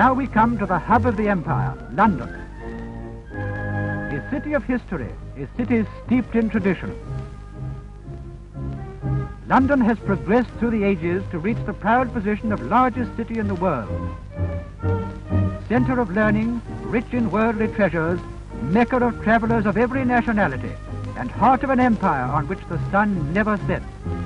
Now we come to the hub of the empire, London. A city of history, a city steeped in tradition. London has progressed through the ages to reach the proud position of largest city in the world. Centre of learning, rich in worldly treasures, mecca of travellers of every nationality, and heart of an empire on which the sun never sets.